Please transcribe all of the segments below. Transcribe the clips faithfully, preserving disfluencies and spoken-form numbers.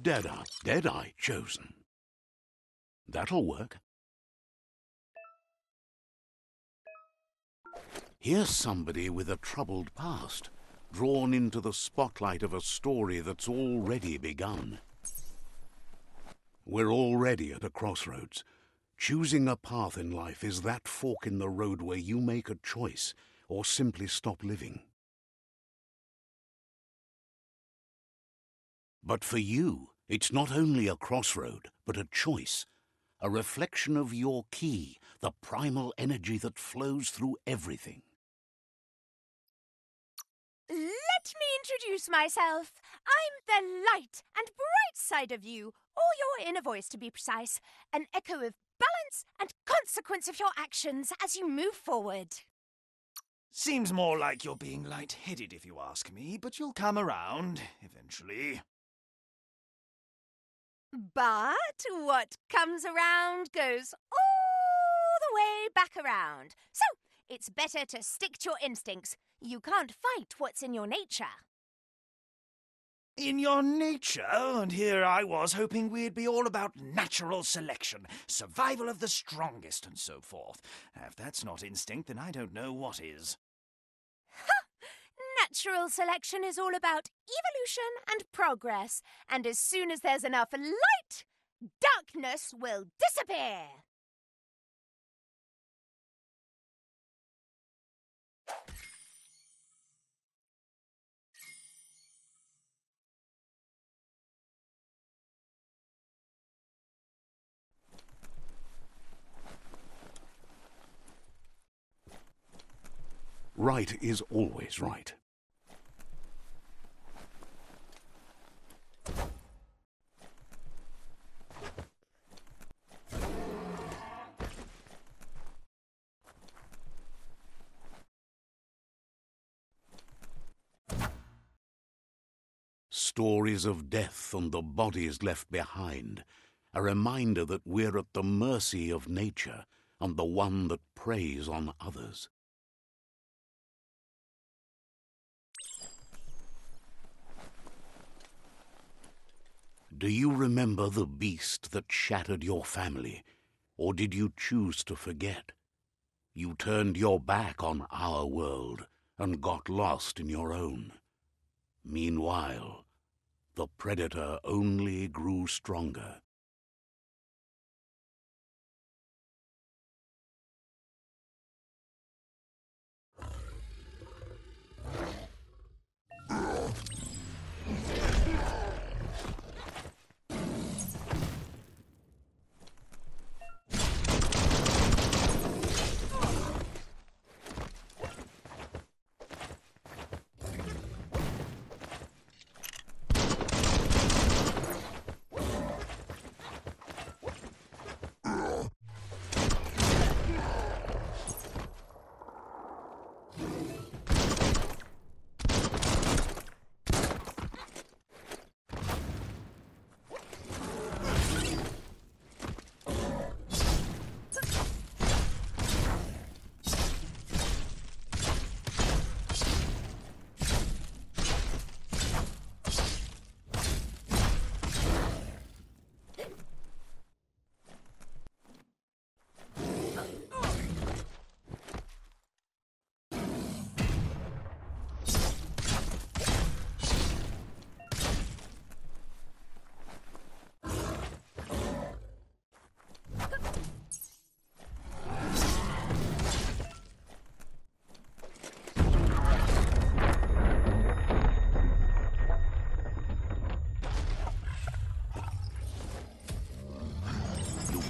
Dead Eye. Dead Eye chosen. That'll work. Here's somebody with a troubled past, drawn into the spotlight of a story that's already begun. We're already at a crossroads. Choosing a path in life is that fork in the road where you make a choice or simply stop living. But for you, it's not only a crossroad, but a choice, a reflection of your ki, the primal energy that flows through everything. Let me introduce myself. I'm the light and bright side of you, or your inner voice to be precise, an echo of balance and consequence of your actions as you move forward. Seems more like you're being light-headed if you ask me, but you'll come around eventually. But what comes around goes all the way back around. So it's better to stick to your instincts. You can't fight what's in your nature. In your nature? And here I was hoping we'd be all about natural selection, survival of the strongest and so forth. If that's not instinct, then I don't know what is. Ha! Natural selection is all about evolution and progress, and as soon as there's enough light, darkness will disappear. Right is always right. Stories of death and the bodies left behind, a reminder that we're at the mercy of nature and the one that preys on others. Do you remember the beast that shattered your family, or did you choose to forget? You turned your back on our world and got lost in your own. Meanwhile, the predator only grew stronger.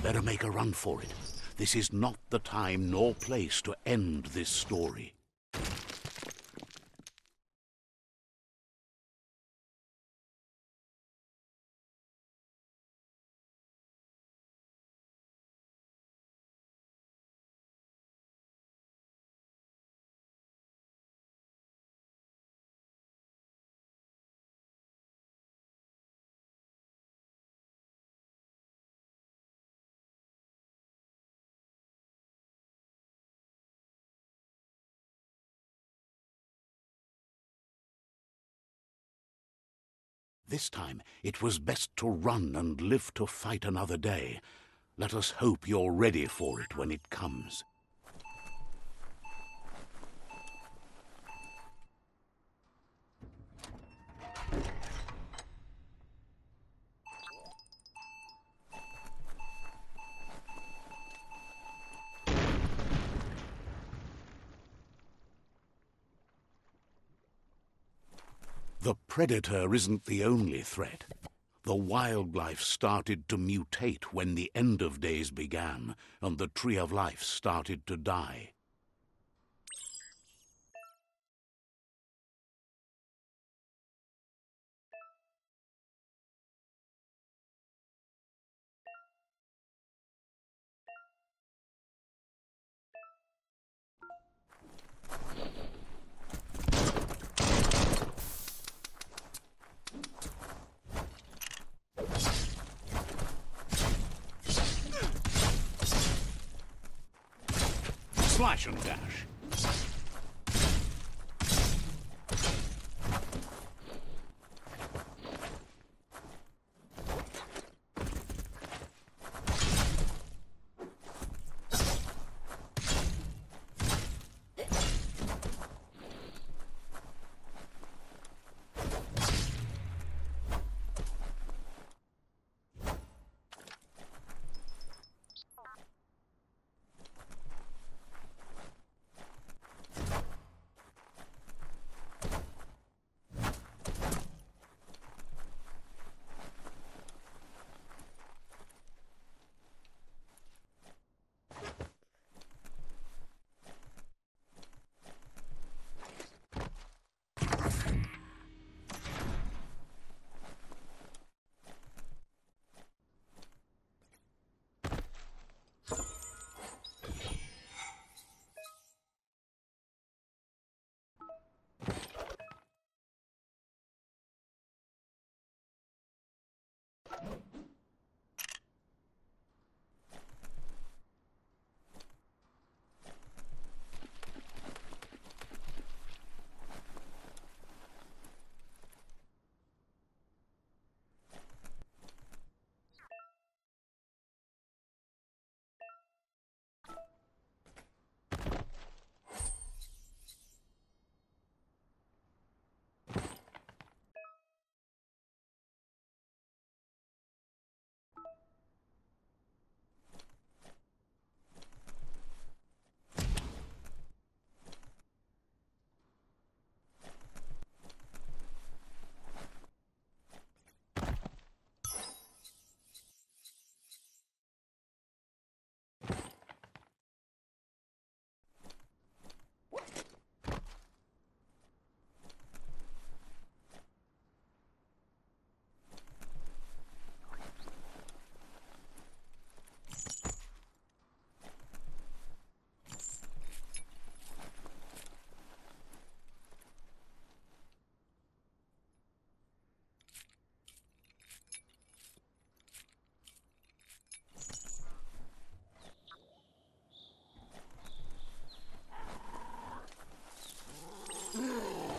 Better make a run for it. This is not the time nor place to end this story. This time it was best to run and live to fight another day. Let us hope you're ready for it when it comes. The predator isn't the only threat. The wildlife started to mutate when the end of days began, and the tree of life started to die. Slash and dash.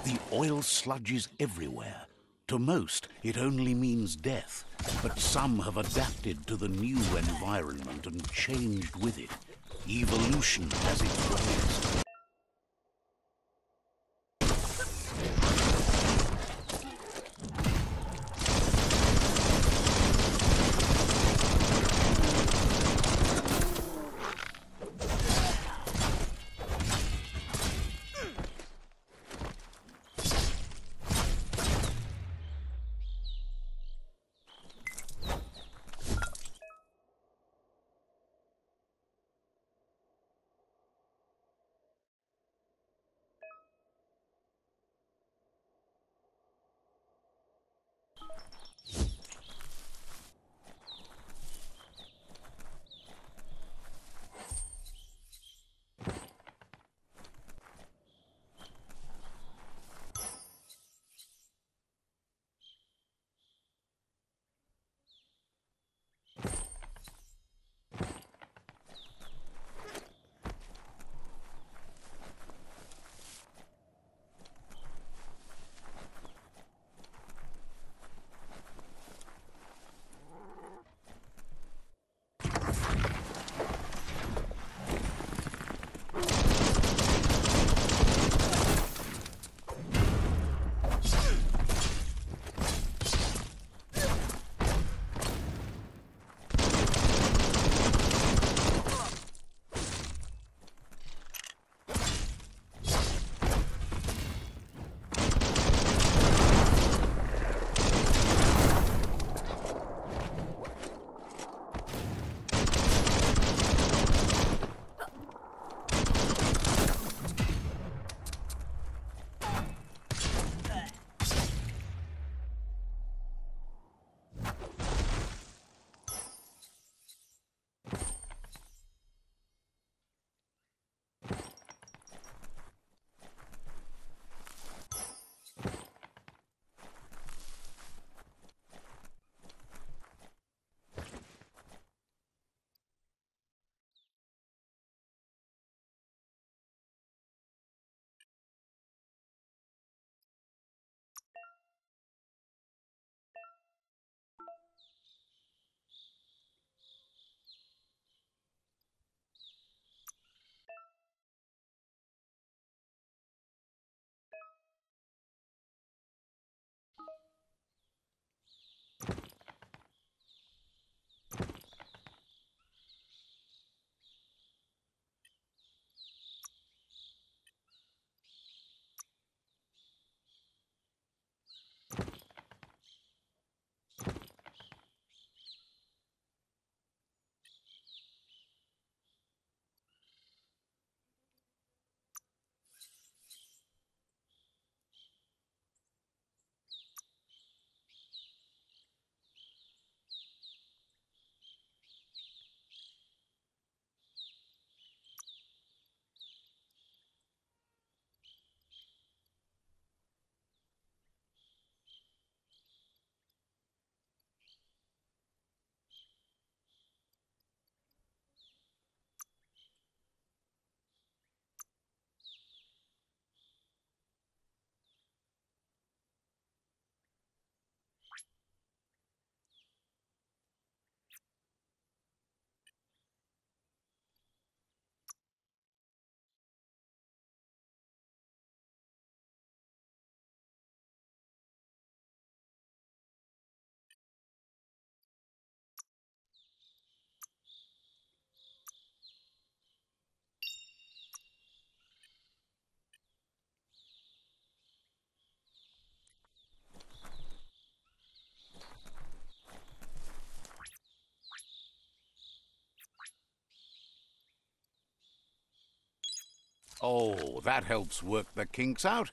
The oil sludge is everywhere. To most, it only means death, but some have adapted to the new environment and changed with it. Evolution has its ways. Oh, that helps work the kinks out.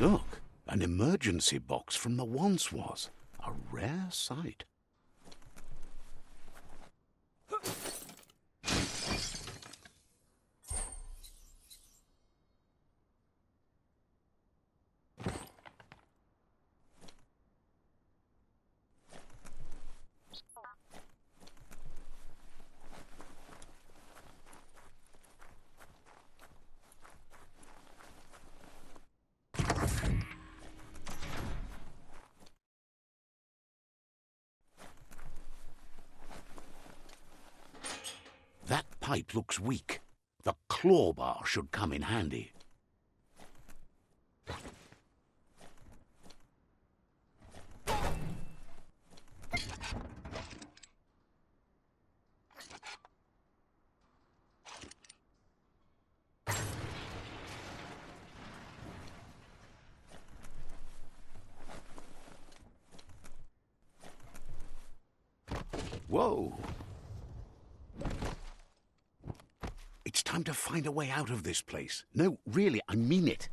Look, an emergency box from the once was. A rare sight. Pipe looks weak. The claw bar should come in handy. Whoa! Time to find a way out of this place. No, really, I mean it.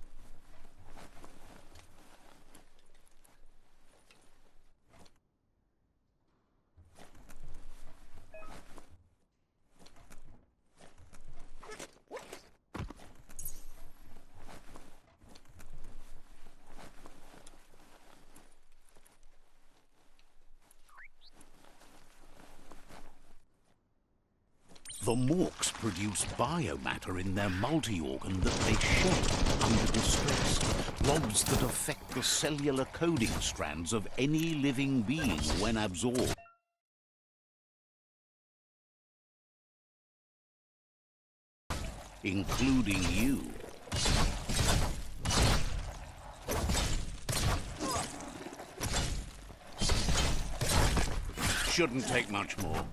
The Morks produce biomatter in their multi-organ that they shed under distress, logs that affect the cellular coding strands of any living being when absorbed. Including you. Shouldn't take much more.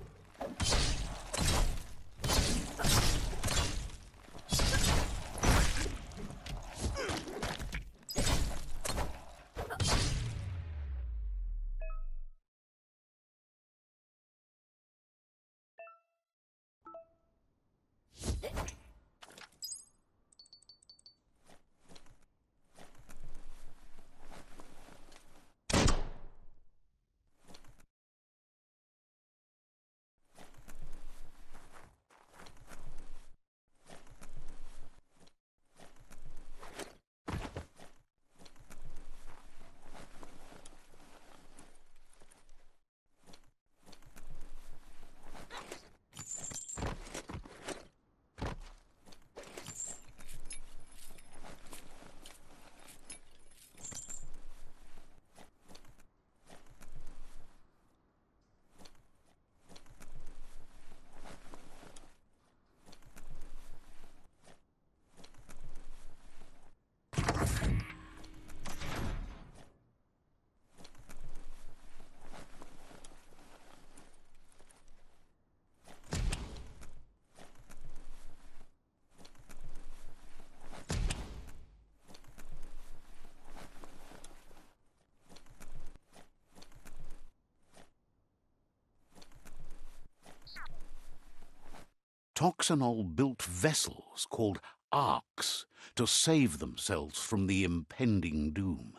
Toxanol built vessels called arks to save themselves from the impending doom.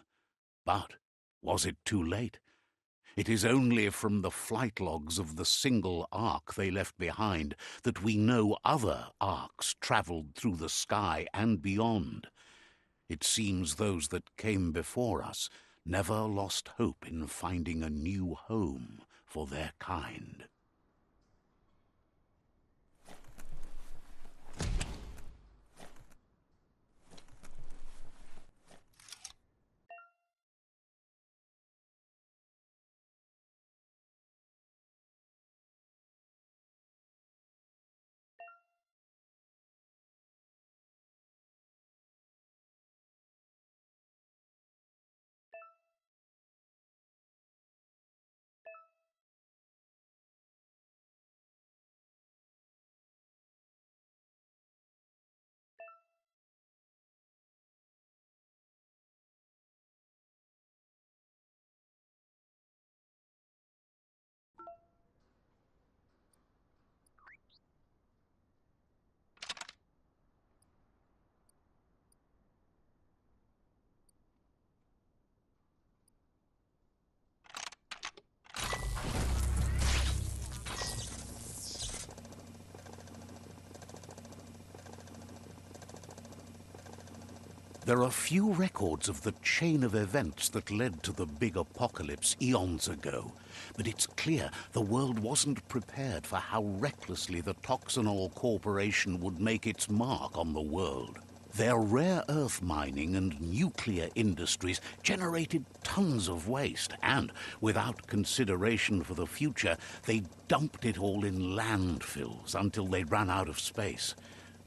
But was it too late? It is only from the flight logs of the single ark they left behind that we know other arks traveled through the sky and beyond. It seems those that came before us never lost hope in finding a new home for their kind. There are few records of the chain of events that led to the big apocalypse eons ago, but it's clear the world wasn't prepared for how recklessly the Toxanol Corporation would make its mark on the world. Their rare earth mining and nuclear industries generated tons of waste, and without consideration for the future, they dumped it all in landfills until they ran out of space.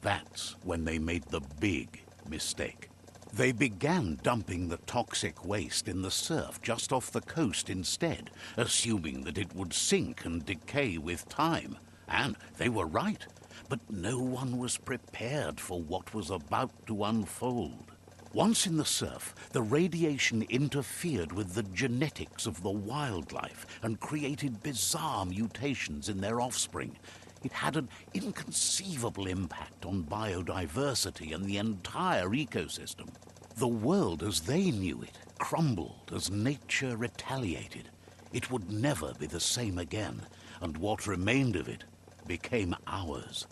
That's when they made the big mistake. They began dumping the toxic waste in the surf just off the coast instead, assuming that it would sink and decay with time. And they were right, but no one was prepared for what was about to unfold. Once in the surf, the radiation interfered with the genetics of the wildlife and created bizarre mutations in their offspring. It had an inconceivable impact on biodiversity and the entire ecosystem. The world as they knew it crumbled as nature retaliated. It would never be the same again, and what remained of it became ours.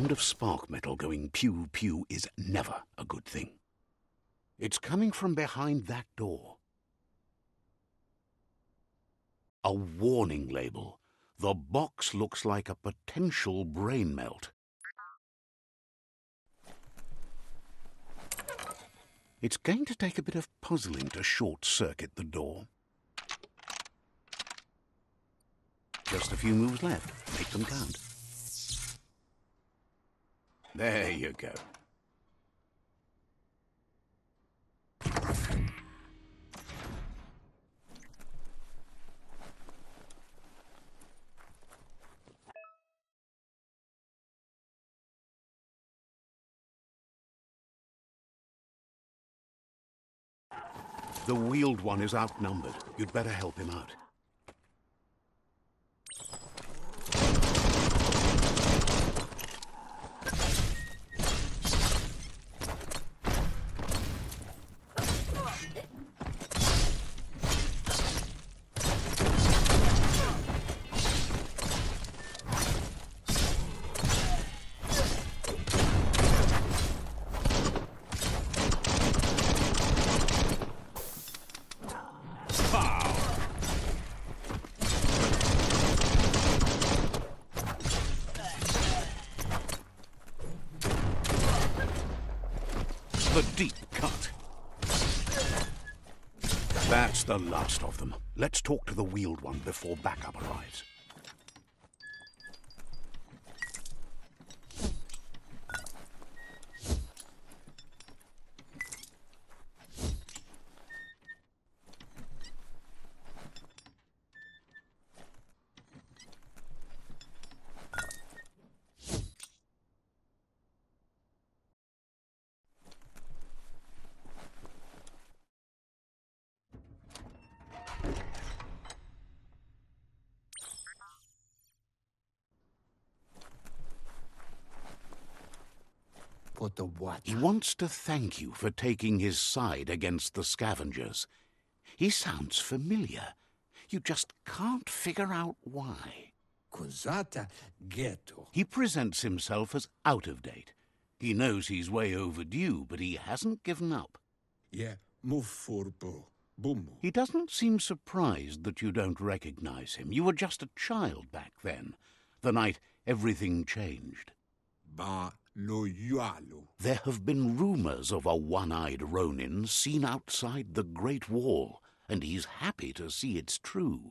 sound of spark metal going pew-pew is never a good thing. It's coming from behind that door. A warning label. The box looks like a potential brain melt. It's going to take a bit of puzzling to short-circuit the door. Just a few moves left. Make them count. There you go. The wheeled one is outnumbered. You'd better help him out. The last of them. Let's talk to the wheeled one before backup arrives. He wants to thank you for taking his side against the scavengers. He sounds familiar. You just can't figure out why. He presents himself as out of date. He knows he's way overdue, but he hasn't given up. He doesn't seem surprised that you don't recognize him. You were just a child back then, the night everything changed. But there have been rumors of a one-eyed Ronin seen outside the Great Wall, and he's happy to see it's true.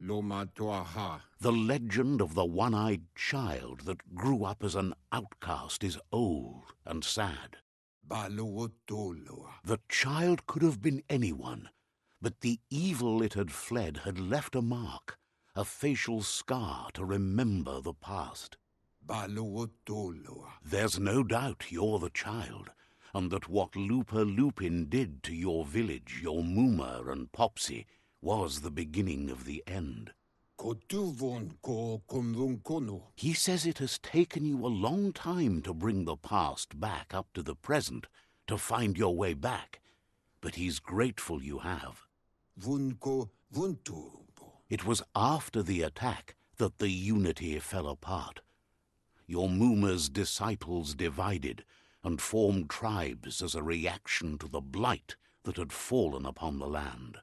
The legend of the one-eyed child that grew up as an outcast is old and sad. The child could have been anyone, but the evil it had fled had left a mark, a facial scar to remember the past. There's no doubt you're the child, and that what Lupa Lupin did to your village, your Mooma and Popsy, was the beginning of the end. He says it has taken you a long time to bring the past back up to the present, to find your way back, but he's grateful you have. It was after the attack that the unity fell apart. Your Mooma's disciples divided and formed tribes as a reaction to the blight that had fallen upon the land.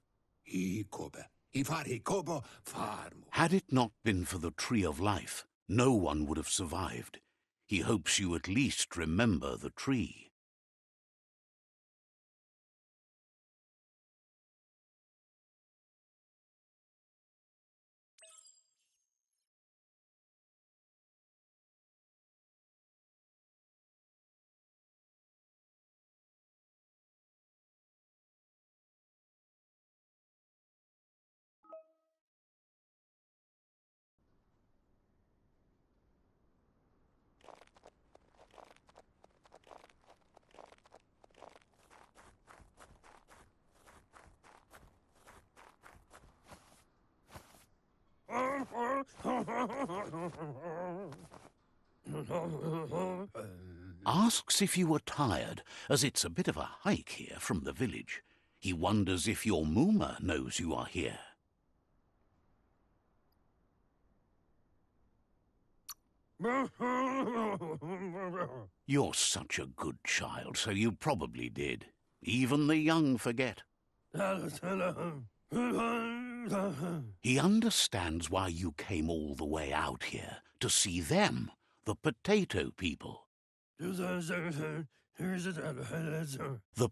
Had it not been for the Tree of Life, no one would have survived. He hopes you at least remember the tree. Asks if you were tired, as it's a bit of a hike here from the village. He wonders if your Mooma knows you are here. You're such a good child, so you probably did. Even the young forget. He understands why you came all the way out here, to see them, the potato people. The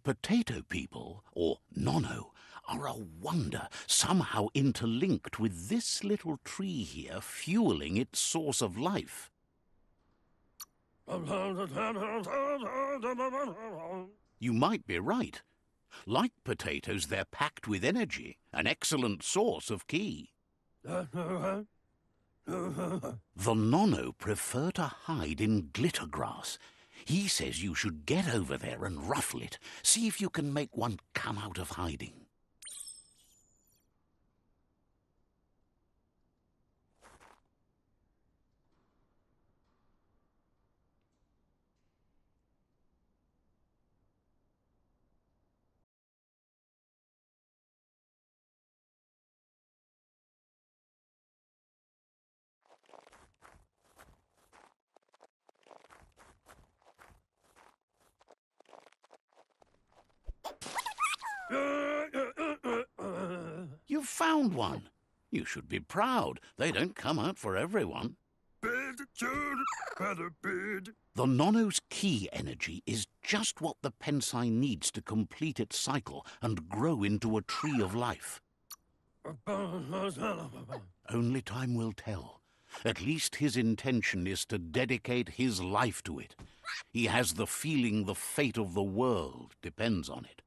potato people, or Nono, are a wonder, somehow interlinked with this little tree here, fueling its source of life. You might be right. Like potatoes, they're packed with energy, an excellent source of ki. The Nono prefer to hide in glitter grass. He says you should get over there and ruffle it, see if you can make one come out of hiding. You've found one. You should be proud. They don't come out for everyone. The Nono's key energy is just what the pensai needs to complete its cycle and grow into a tree of life. Only time will tell. At least his intention is to dedicate his life to it. He has the feeling the fate of the world depends on it.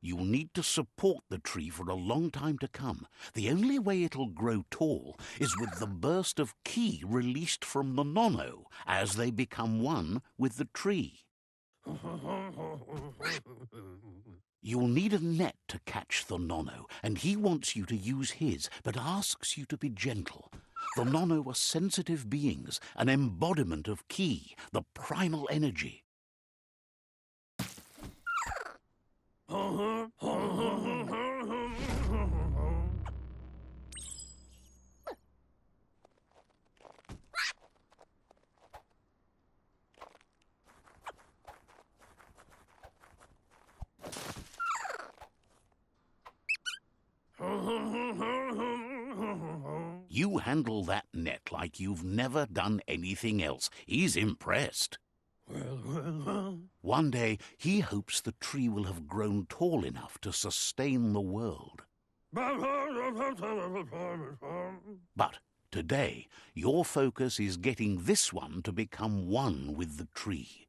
You'll need to support the tree for a long time to come. The only way it'll grow tall is with the burst of ki released from the Nono as they become one with the tree. You'll need a net to catch the Nono, and he wants you to use his, but asks you to be gentle. The Nono are sensitive beings, an embodiment of ki, the primal energy. You handle that net like you've never done anything else. He's impressed. Well, well, well. One day, he hopes the tree will have grown tall enough to sustain the world. But today, your focus is getting this one to become one with the tree.